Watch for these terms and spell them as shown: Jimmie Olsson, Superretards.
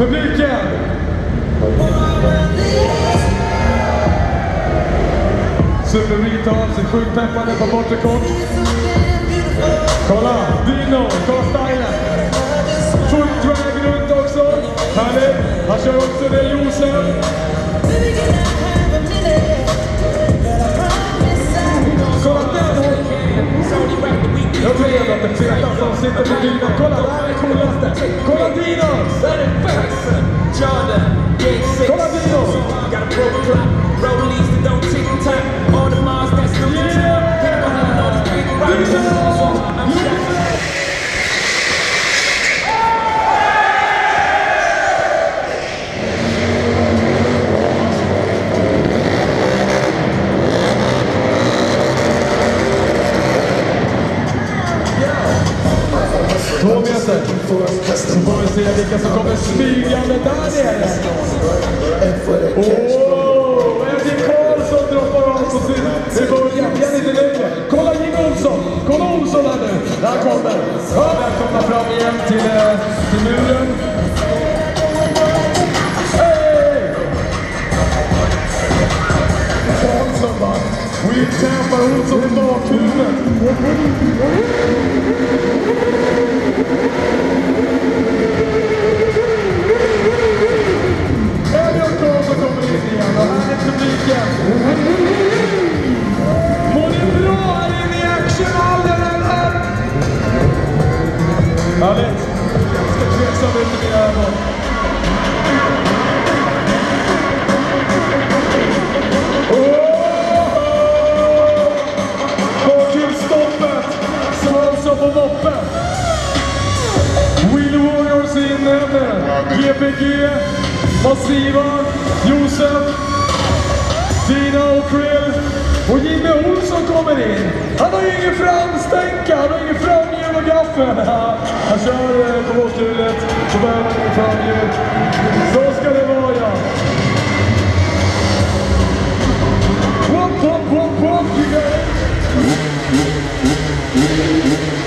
Publiken! Superretards är sjukt peppade på bortre kort. Kolla! Dino, Karl-Steiner! Footdrag runt också! Härligt! Han kör också religionen! Kolla där! Jag tror att den feta som sitter på Dino. Kolla, det här är coolaste! Kolla Dino! Jordan, Game 6, got a pro clock, rollies that don't tick and tack, all the miles that's no tick tock, can't behind all the big rocks, so I'm så får vi se vilka som kommer smygande där nere. Åh, Jimmie Olsson droppar av på sin. Det börjar igen lite längre. Kolla Jimmie Olsson, kolla Olsson här nu. Där kommer. Ja, välkomna fram igen till muren. Hej! Olsson va? Vi kämpar Olsson i bakhuvudet. GPG, Massiva, Josef, Dina och Krill. Och Jimmie Olsson kommer in. Han har ingen framstänka, han har ingen framhjul och gaffel. Han kör på vårdhjulet, så behöver han ingen framhjul. Så ska det vara. Wop, wop, wop, wop, you guys.